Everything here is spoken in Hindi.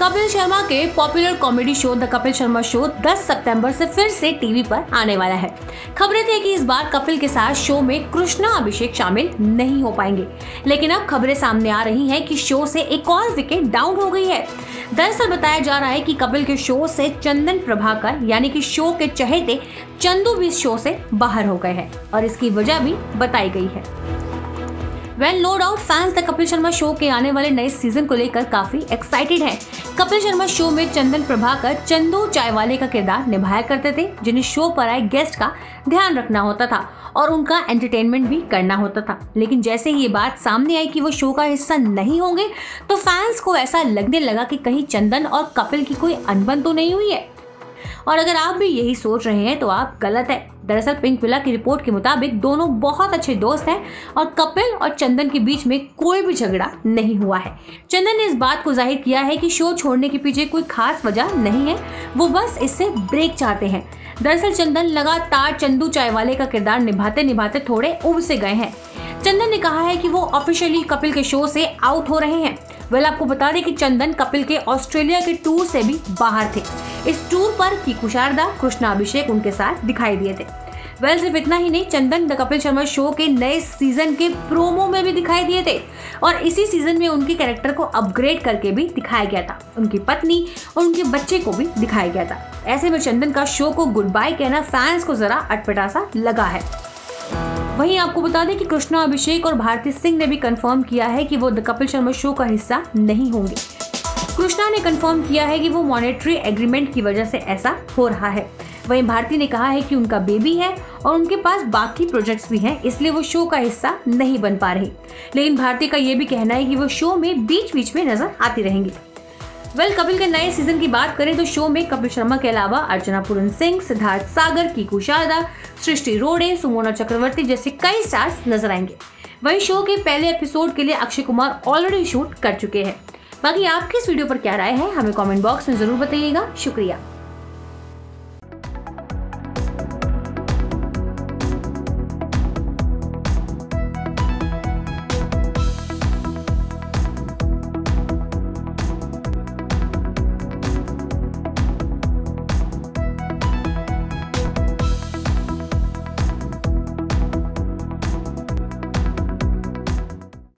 कपिल शर्मा के popular comedy show the Kapil Sharma show 10 सितंबर से फिर से टीवी पर आने वाला है। खबरें थी कि इस बार कपिल के साथ शो में कृष्णा अभिषेक शामिल नहीं हो पाएंगे, लेकिन अब खबरें सामने आ रही हैं कि शो से एक और विकेट डाउन हो गई है। दरअसल बताया जा रहा है कि कपिल के शो से चंदन प्रभाकर यानी कि शो के चहेते चंदू भी शो से बाहर हो गए हैं और इसकी वजह भी बताई गई है। Well no doubt fans the Kapil Sharma show के आने वाले नए सीजन को लेकर काफी एक्साइटेड हैं। कपिल शर्मा शो में चंदन प्रभाकर चंदू चायवाले का किरदार निभाया करते थे, जिन्हें शो पर आए गेस्ट का ध्यान रखना होता था और उनका एंटरटेनमेंट भी करना होता था। लेकिन जैसे ही ये बात सामने आई कि वो शो का हिस्सा नहीं होंगे, तो फैंस को ऐसा लगने लगा कि कहीं चंदन और कपिल की कोई अनबन तो नहीं हुई है। और अगर आप भी यही सोच रहे हैं तो आप गलत है। दरअसल पिंकविला की रिपोर्ट के मुताबिक दोनों बहुत अच्छे दोस्त हैं और कपिल और चंदन के बीच में कोई भी झगड़ा नहीं हुआ है। चंदन ने इस बात को जाहिर किया है कि शो छोड़ने के पीछे कोई खास वजह नहीं है, वो बस इससे ब्रेक चाहते हैं। दरअसल चंदन लगातार चंदू चायवाले का किरदार निभाते निभाते थोड़े उब से गए हैं। चंदन ने कहा है कि वो ऑफिशियली कपिल के शो से आउट हो रहे हैं। वेल आपको बता दें कि चंदन कपिल के ऑस्ट्रेलिया के टूर से भी बाहर थे। इस टूर पर कीकू शारदा, कृष्णा अभिषेक उनके साथ दिखाई दिए थे। वेल सिर्फ इतना ही नहीं, चंदन द कपिल शर्मा शो के नए सीजन के प्रोमो में भी दिखाई दिए थे और इसी सीजन में उनके कैरेक्टर को अपग्रेड करके भी दिखाया गया था। उनकी पत्नी और उनके बच्चे को भी दिखाया गया था। ऐसे में चंदन का शो को गुड बाय कहना फैंस को जरा अटपटा सा लगा है। वहीं आपको बता दें कि कृष्णा अभिषेक और भारती सिंह ने भी कंफर्म किया है कि वो द कपिल शर्मा शो का हिस्सा नहीं होंगे। कृष्णा ने कंफर्म किया है कि वो मॉनेटरी एग्रीमेंट की वजह से ऐसा हो रहा है। वहीं भारती ने कहा है कि उनका बेबी है और उनके पास बाकी प्रोजेक्ट्स भी हैं, इसलिए वो शो का हिस्सा नहीं बन पा रही। लेकिन भारती का ये भी कहना है कि वो शो में बीच बीच में नजर आती रहेंगी। वेल कपिल के नए सीजन की बात करें तो शो में कपिल शर्मा के अलावा अर्चना पूरन सिंह, सिद्धार्थ सागर, कीकू शारदा, सृष्टि रोडे, सुमोना चक्रवर्ती जैसे कई स्टार्स नजर आएंगे। वहीं शो के पहले एपिसोड के लिए अक्षय कुमार ऑलरेडी शूट कर चुके हैं। बाकी आपकी इस वीडियो पर क्या राय है हमें कमेंट बॉक्स में जरूर बताइएगा। शुक्रिया।